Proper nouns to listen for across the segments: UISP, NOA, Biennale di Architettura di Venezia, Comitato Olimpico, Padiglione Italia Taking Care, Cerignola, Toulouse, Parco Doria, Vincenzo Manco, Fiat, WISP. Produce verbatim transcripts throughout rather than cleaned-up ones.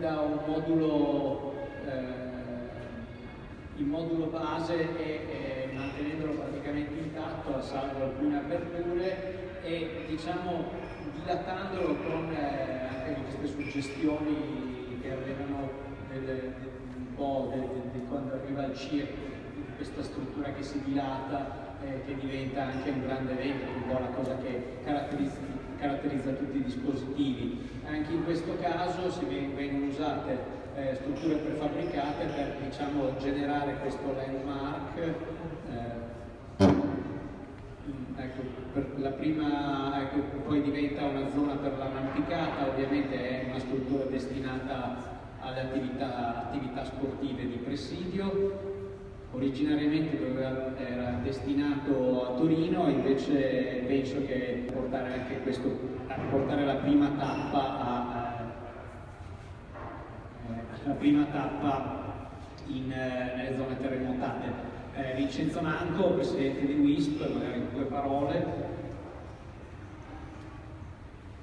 da un modulo, eh, il modulo base e, e mantenendolo praticamente intatto a salvo alcune aperture, e diciamo dilatandolo con eh, anche queste suggestioni che avevano del, del, un po' di quando arriva il circo, questa struttura che si dilata, eh, che diventa anche un grande evento, un po' la cosa che caratterizza, caratterizza tutti i dispositivi. Anche in questo caso si vengono usate eh, strutture prefabbricate per, diciamo, generare questo landmark. Eh, ecco, per la prima, ecco, poi diventa una zona per la mampicata, ovviamente è una struttura destinata alle attività, attività sportive di presidio. Originariamente doveva, era destinato a Torino, invece penso che portare anche questo, portare la prima tappa a, eh, la prima tappa in, eh, nelle zone terremotate. Eh, Vincenzo Manco, presidente di WISP, magari in due parole.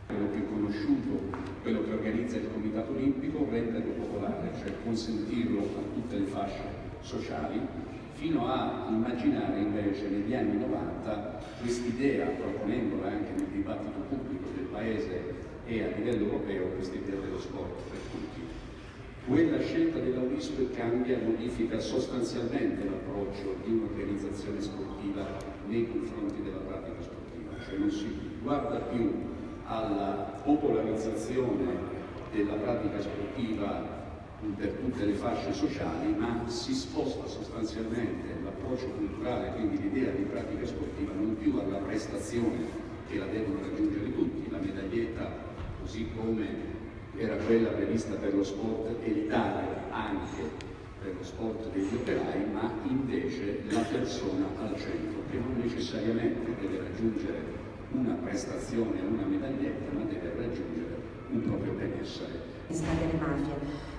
Quello più conosciuto, quello che organizza il Comitato Olimpico, renderlo popolare, cioè consentirlo a tutte le fasce sociali, fino a immaginare invece negli anni novanta quest'idea, proponendola anche nel dibattito pubblico del Paese e a livello europeo, quest'idea dello sport per tutti. Quella scelta della U I S P cambia e modifica sostanzialmente l'approccio di un'organizzazione sportiva nei confronti della pratica sportiva, cioè non si guarda più alla popolarizzazione della pratica sportiva per tutte le fasce sociali, ma si sposta sostanzialmente l'approccio culturale, quindi l'idea di pratica sportiva non più alla prestazione che la devono raggiungere tutti, la medaglietta così come era quella prevista per lo sport elitario, anche per lo sport degli operai, ma invece la persona al centro, che non necessariamente deve raggiungere una prestazione, una medaglietta, ma deve raggiungere un proprio benessere.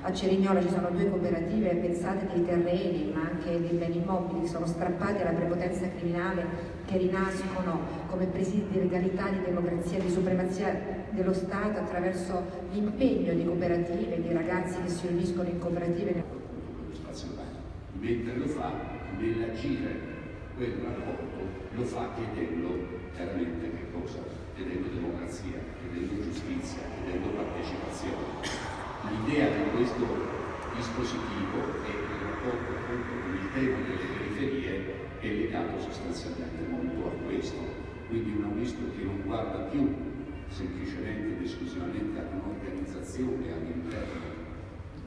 A Cerignola ci sono due cooperative pensate dei terreni, ma anche dei beni immobili, sono strappati alla prepotenza criminale, che rinascono come presidi di legalità, di democrazia, di supremazia dello Stato attraverso l'impegno di cooperative, di ragazzi che si uniscono in cooperative. Mentre lo fa nell'agire quel rapporto, lo fa chiedendo veramente che cosa? Chiedendo democrazia, chiedendo giustizia, chiedendo partecipazione. L'idea di questo dispositivo e il rapporto appunto con il tema delle periferie è legato sostanzialmente molto a questo, quindi una U I S P che non guarda più semplicemente ed esclusivamente ad un'organizzazione all'interno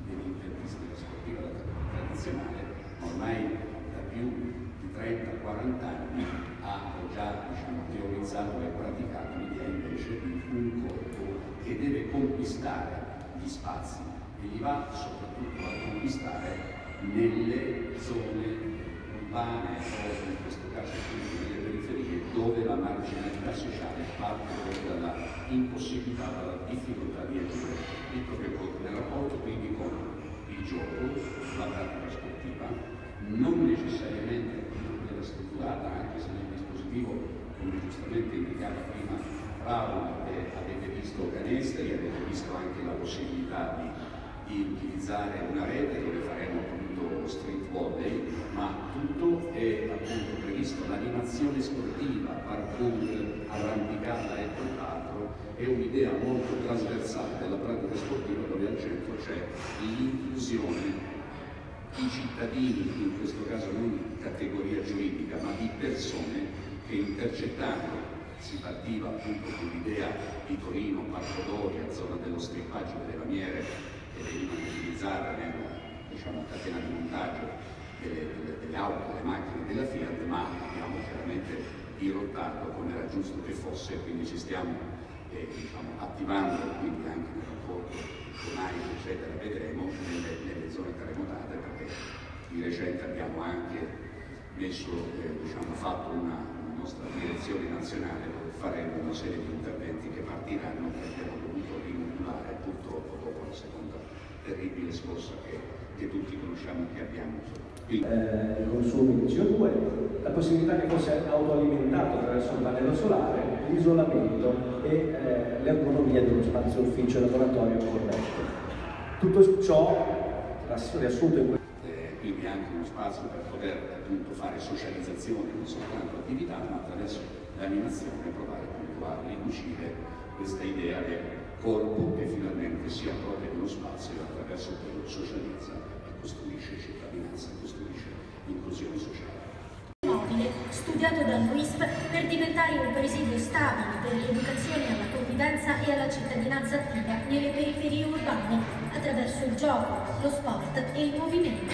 dell'intervistica sportiva tradizionale, ormai da più di trenta quaranta anni ha già, diciamo, teorizzato e praticato l'idea invece di un corpo che deve conquistare gli spazi e li va soprattutto a conquistare nelle zone urbane, o in questo caso nelle periferie, dove la marginalità sociale parte dalla impossibilità, dalla difficoltà di agire il proprio corpo nel rapporto quindi con il gioco, la pratica sportiva, non necessariamente nella strutturata, anche se nel dispositivo, come giustamente indicava prima Paolo, eh, avete visto canestri, avete visto anche la possibilità di, di utilizzare una rete dove faremo appunto street volley, ma tutto è appunto previsto, l'animazione sportiva, parkour, arrampicata e quant'altro, è un'idea molto trasversale della pratica sportiva dove al centro c'è l'inclusione di cittadini, in questo caso non di categoria giuridica, ma di persone che intercettando. Si partiva appunto con l'idea di Torino, Parco Doria, zona dello strippaggio delle lamiere che venivano utilizzate nella, diciamo, catena di montaggio delle, delle, delle auto, delle macchine della Fiat, ma abbiamo chiaramente dirottato come era giusto che fosse, quindi ci stiamo eh, diciamo, attivando quindi anche nel rapporto con AIDI, eccetera, vedremo nelle, nelle zone terremotate, perché di recente abbiamo anche messo, eh, diciamo, fatto una nostra direzione nazionale, faremo una serie di interventi che partiranno perché abbiamo dovuto rimodulare purtroppo dopo la seconda terribile scossa che, che tutti conosciamo e che abbiamo. Eh, il consumo di C O due, la possibilità che fosse autoalimentato attraverso un pannello solare, l'isolamento e eh, l'ergonomia dello spazio ufficio e laboratorio corretto. Tutto ciò riassunto in questo. Eh, quindi anche uno spazio per poter appunto fare socializzazione, non soltanto attività, ma attraverso l'animazione provare appunto a ricucire questa idea del corpo che finalmente si approde in uno spazio e attraverso quello socializza e costruisce cittadinanza, costruisce l'inclusione sociale. Studiato dal W I S P per diventare un presidio stabile per l'educazione alla convivenza e alla cittadinanza attiva nelle periferie urbane attraverso il gioco, lo sport e il movimento.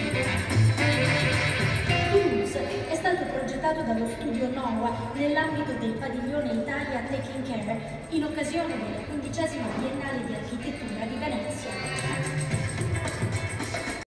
Toulouse è stato progettato dallo studio N O A nell'ambito del Padiglione Italia Taking Care in occasione della quindicesima Biennale di Architettura di Venezia.